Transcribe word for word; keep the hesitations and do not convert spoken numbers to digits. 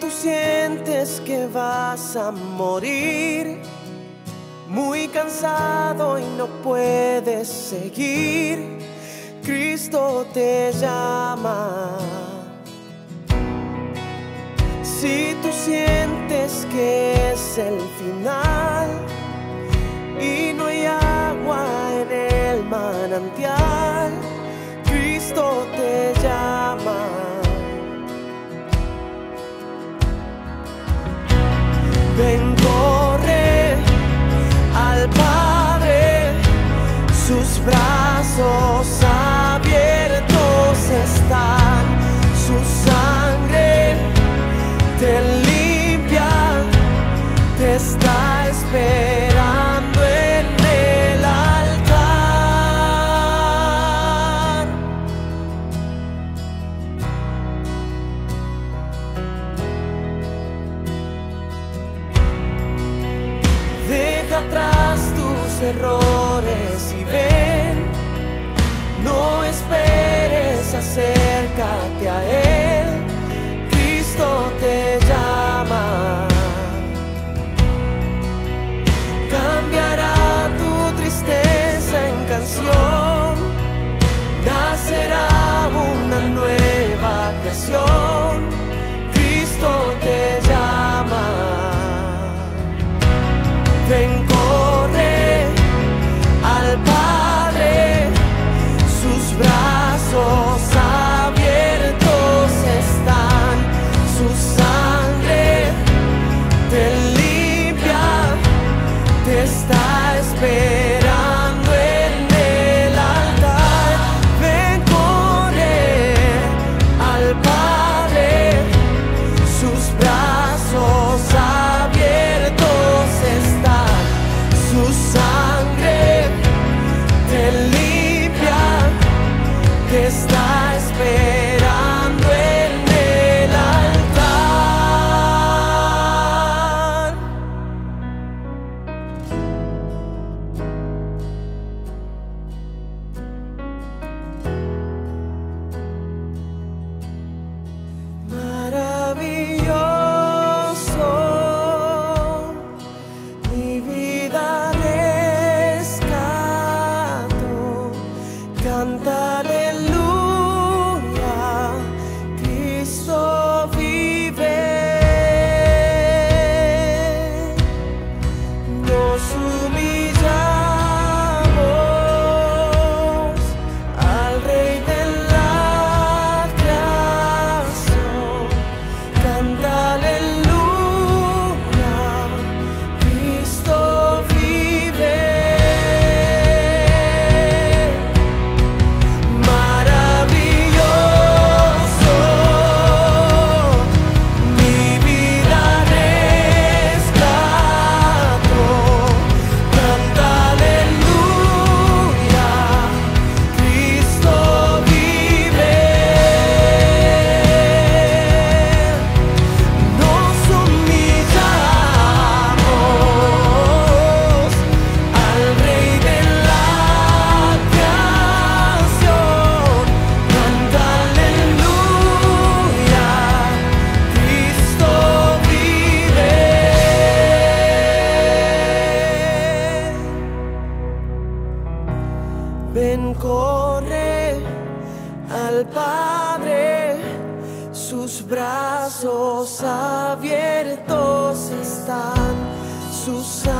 tú sientes que vas a morir, muy cansado y no puedes seguir, Cristo te llama. Si tú sientes que es el final y no hay agua en el manantial, Cristo te llama. Ven, corre al Padre, sus brazos abiertos están, su sangre te limpia, te está esperando en el altar. Deja atrás tus errores y ven, no esperes, acércate a Él, Cristo te llama. Cambiará tu tristeza en canción, nacerá una nueva creación, Cristo te llama. Ven, corre al Padre, sus brazos abiertos están, su sangre te limpia, te está esperando en el altar. Ven, corre al Padre, sus brazos abiertos están, su sangre te limpia, te está esperando en el altar. Maravilloso, mi vida rescató, canta aleluya, Cristo vive. Nos humillamos al Rey de la creación, canta aleluya, Cristo vive. Maravilloso, mi vida rescató, canta aleluya, Cristo vive. Nos humillamos al Rey de la creación, canta aleluya, Cristo vive. Ven, corre al Padre, sus brazos abiertos están, sus